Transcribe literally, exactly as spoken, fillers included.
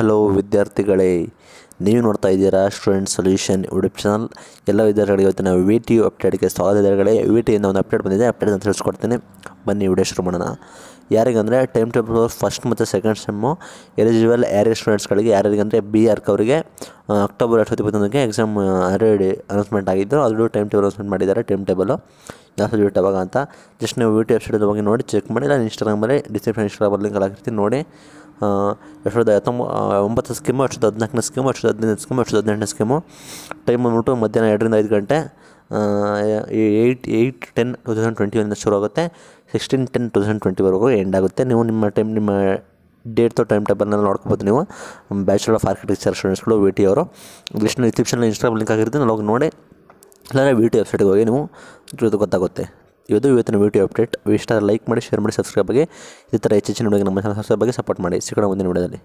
Hello ವಿದ್ಯಾರ್ಥಿಗಳೇ, ನೀವು ನೋಡ್ತಾ ಇದ್ದೀರಾ ಸ್ಟೂಡೆಂಟ್ ಸೊಲ್ಯೂಷನ್ ಯೂಟ್ಯೂಬ್ ಚಾನಲ್. ಎಲ್ಲ ವಿದ್ಯಾರ್ಥಿಗಳಿಗೆ ಇವತ್ತು ನಾವು ವಿ ಟಿ ಯು ಅಪ್ಡೇಟ್ಗೆ ಸ್ವಾಗತ ಇದ್ದಾರೆಗಳೇ. ವಿ ಟಿ ಯಿಂದ ಒಂದು ಅಪ್ಡೇಟ್ ಬಂದಿದೆ, ಅಪ್ಡೇಟ್ ಅಂತ ತಿಳಿಸ್ಕೊಡ್ತೀನಿ, ಬನ್ನಿ ವಿಡಿಯೋ ಶುರು ಮಾಡೋಣ. ಯಾರಿಗಂದರೆ ಟೈಮ್ ಟೇಬಲ್ ಫಸ್ಟ್ ಮತ್ತು ಸೆಕೆಂಡ್ ಸೆಮ್ಮು ಎಲಿಜಿಬಲ್ ಯಾರಿಗೆ ಸ್ಟೂಡೆಂಟ್ಸ್ಗಳಿಗೆ, ಯಾರಿಗಂದರೆ ಬಿ ಆರ್ಕ್ ಅವರಿಗೆ ಅಕ್ಟೋಬರ್ ಎರಡು ಸಾವಿರದ ಇಪ್ಪತ್ತೊಂದಕ್ಕೆ ಎಕ್ಸಾಮ್ ಆಲ್ರೆಡಿ ಅನೌನ್ಸ್ಮೆಂಟ್ ಆಗಿದ್ದು, ಅದರಲ್ಲೂ ಟೈಮ್ ಟೇಬಲ್ ಅನೌನ್ಸ್ಮೆಂಟ್ ಮಾಡಿದ್ದಾರೆ. ಟೈಮ್ ಟೇಬಲು ಯಾವ ಸಬ್ಜೆಕ್ಟ್ ಯಾವಾಗ ಅಂತ ಜಸ್ಟ್ ನೀವು ವಿ ಟಿ ವೆಬ್ಸೈಟ್ ಬಗ್ಗೆ ನೋಡಿ, ಚೆಕ್ ಮಾಡಿ. ನಾನು ಇನ್ಸ್ಟಾಗ್ರಾಮಲ್ಲಿ ಡಿಸ್ಕ್ರಿಪ್ಷನ್ ಇನ್ಸ್ಟಾಗ್ರಾಮಲ್ಲಿ ಲಿಂಕ್ ಹಾಕಿರ್ತೀನಿ ನೋಡಿ. ಎರಡು ಸಾವಿರದ ಹತ್ತೊಂಬ ಒಂಬತ್ತು ಸ್ಕೀಮು, ಎರಡು ಸಾವಿರದ ಹದಿನಾಲ್ಕನೇ ಸ್ಕೀಮು, ಎರಡು ಸಾವಿರದ ಹದಿನೈದು ಸ್ಕೀಮು, ಎರಡು ಸಾವಿರದ ಹದಿನೆಂಟನೇ ಸ್ಕೀಮು. ಟೈಮ್ ಬಂದ್ಬಿಟ್ಟು ಮಧ್ಯಾಹ್ನ ಎರಡರಿಂದ ಐದು ಗಂಟೆ eight eight ten two thousand ಟ್ವೆಂಟಿಯಿಂದ ಶುರು ಆಗುತ್ತೆ, ಸಿಕ್ಸ್ಟೀನ್ ಟೆನ್ ಟು ತೌಸಂಡ್ ಟ್ವೆಂಟಿವರೆಗೂ ಎಂಡ್ ಆಗುತ್ತೆ. ನೀವು ನಿಮ್ಮ ಟೈಮ್ ನಿಮ್ಮ ಡೇಟ್ದು ಟೈಮ್ ಟೇಬಲ್ನಲ್ಲಿ ನೋಡ್ಕೋಬೋದು. ನೀವು ಬ್ಯಾಚುಲರ್ ಆಫ್ ಆರ್ಕಿಟೆಕ್ಚರ್ ಸ್ಟೂಡೆಂಟ್ಸ್ಗಳು ವಿ ಟಿ ಅವರು ಲಿಸ್ಟ್ನ ಡಿಸ್ಕ್ರಿಪ್ಷನಲ್ಲಿ ಇನ್ಸ್ಟಾಗ್ರಾಮ್ ಲಿಂಕ್ ಆಗಿರ್ತೀನಿ, ನಾವು ನೋಡಿ. ಇಲ್ಲಾಂದರೆ ವಿ ಟಿ ವೆಬ್ಸೈಟ್ಗೆ ಹೋಗಿ ನೀವು ಇವತ್ತು ಗೊತ್ತಾಗುತ್ತೆ. ಇವತ್ತು ಇವತ್ತಿನ ವಿಡಿಯೋ ಅಪ್ಡೇಟ್. ಇಷ್ಟ ಲೈಕ್ ಮಾಡಿ, ಶೇರ್ ಮಾಡಿ, ಸಬ್ಸ್ಕ್ರೈಬ್ ಆಗಿ. ಇದೇ ಥರ ಹೆಚ್ಚು ಹೆಚ್ಚಿನ ನಮ್ಮ ಚಾನಲ್ ಸಬ್ಸ್ಕ್ರೈಬ್ ಆಗಿ ಸಪೋರ್ಟ್ ಮಾಡಿ. ಸಿಗೋಣ ಮುಂದಿನ ವಿಡಿಯೋದಲ್ಲಿ.